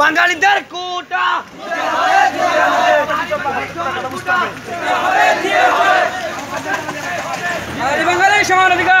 বাঙালিদের কোটা বাঙালি সমান অধিকার।